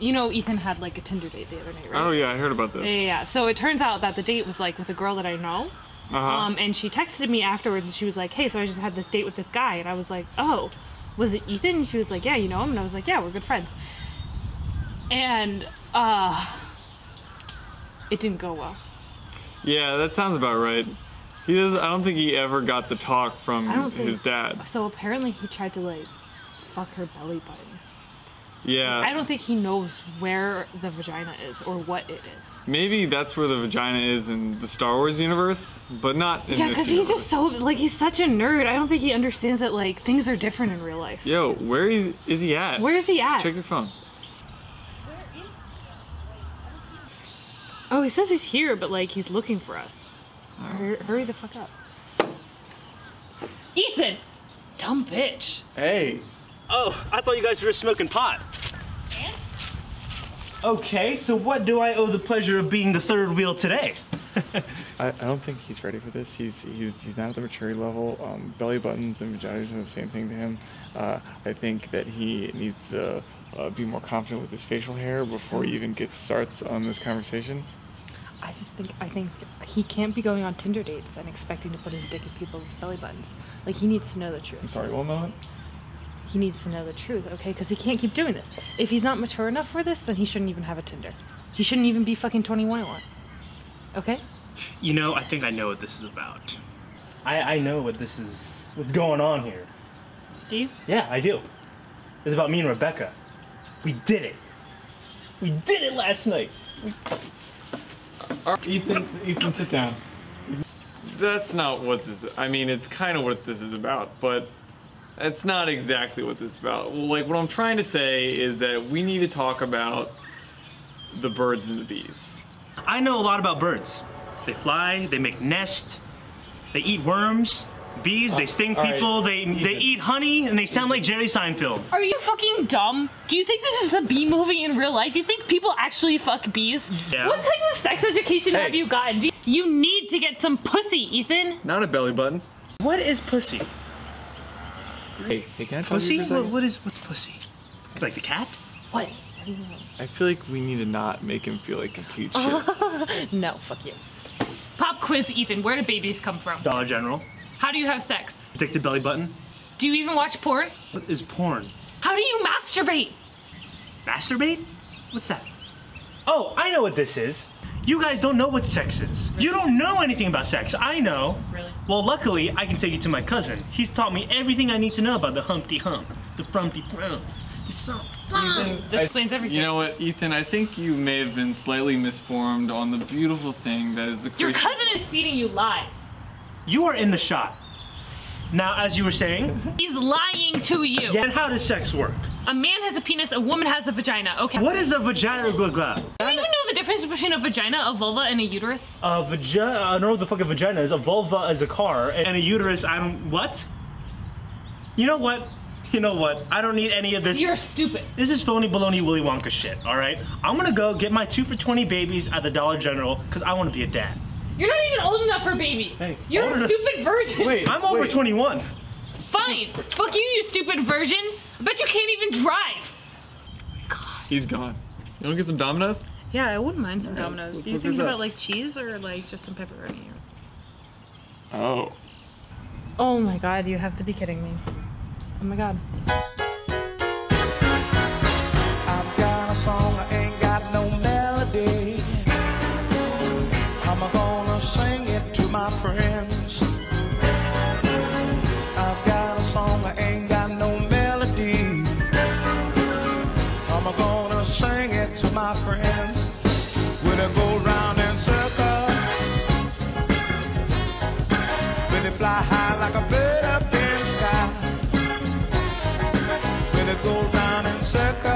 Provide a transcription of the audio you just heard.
You know, Ethan had like a Tinder date the other night, right? Oh yeah, I heard about this. Yeah. So it turns out that the date was like with a girl that I know. Uh-huh. And she texted me afterwards and she was like, hey, so I just had this date with this guy. And I was like, oh, was it Ethan? And she was like, yeah, you know him? And I was like, yeah, we're good friends. And it didn't go well. Yeah, that sounds about right. He does. I don't think he ever got the talk from his dad. So apparently he tried to like fuck her belly button. Yeah. I don't think he knows where the vagina is or what it is. Maybe that's where the vagina is in the Star Wars universe, but not in this universe. Yeah, because he's just so, like, he's such a nerd. I don't think he understands that, like, things are different in real life. Yo, where is he at? Where is he at? Check your phone. Oh, he says he's here, but, like, he's looking for us. All right. Hurry the fuck up. Ethan! Dumb bitch. Hey. Oh, I thought you guys were just smoking pot. And? Okay, so what do I owe the pleasure of being the third wheel today? I don't think he's ready for this. He's not at the maturity level. Belly buttons and vaginas are the same thing to him. I think that he needs to be more confident with his facial hair before he even starts on this conversation. I just think, he can't be going on Tinder dates and expecting to put his dick in people's belly buttons. Like, he needs to know the truth. I'm sorry, one moment. He needs to know the truth, okay? Because he can't keep doing this. If he's not mature enough for this, then he shouldn't even have a Tinder. He shouldn't even be fucking 21 anymore. Okay? You know, I think I know what this is about. I know what this is, what's going on here. Do you? Yeah, I do. It's about me and Rebecca. We did it. We did it last night. Ethan, sit down. That's not what this is. I mean, it's kind of what this is about, but that's not exactly what this is about. Like, what I'm trying to say is that we need to talk about the birds and the bees. I know a lot about birds. They fly, they make nests, they eat worms, bees, they sting people, they eat honey, and they sound like Jerry Seinfeld. Are you fucking dumb? Do you think this is the bee movie in real life? Do you think people actually fuck bees? Yeah. What type of sex education have you gotten? You need to get some pussy, Ethan. Not a belly button. What is pussy? Hey, can I tell you for a second? What's pussy? Like the cat? What? I feel like we need to not make him feel like complete shit. No, fuck you. Pop quiz, Ethan. Where do babies come from? Dollar General. How do you have sex? Stick to belly button. Do you even watch porn? What is porn? How do you masturbate? Masturbate? What's that? Oh, I know what this is. You guys don't know what sex is. Really? You don't know anything about sex. I know. Really? Well, luckily, I can take you to my cousin. He's taught me everything I need to know about the Humpty Hump, the Frumpty Frump. This explains everything. You know what, Ethan? I think you may have been slightly misformed on the beautiful thing that is the creation. Your cousin is feeding you lies. You are in the shot. Now, as you were saying, he's lying to you. Yeah. And how does sex work? A man has a penis, a woman has a vagina. Okay. What is a vagina or glugla? Do you even know the difference between a vagina, a vulva, and a uterus? A vagina, I don't know what the fuck a vagina is. A vulva is a car, and a uterus, I don't, what? You know what? You know what? I don't need any of this. You're stupid. This is phony baloney Willy Wonka shit, all right? I'm gonna go get my 2 for $20 babies at the Dollar General, because I want to be a dad. You're not even old enough for babies. Hey, you're a stupid virgin. Wait, I'm over 21. Fine. Fuck you, you stupid virgin. I bet you can't even drive. God. He's gone. You wanna get some Domino's? Yeah, I wouldn't mind some Domino's. Do you think about like cheese or like just some pepperoni? Oh. Oh my God, you have to be kidding me. Oh my God. I've got a song, I ain't got no melody. I'm gonna sing it to my friends. I've got a song, I ain't got no melody. I'm gonna sing it to my friends. Will it go round in circles? Will it fly high like a bird up in the sky? Will it go round in circles?